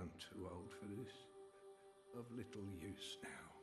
I'm too old for this. Of little use now.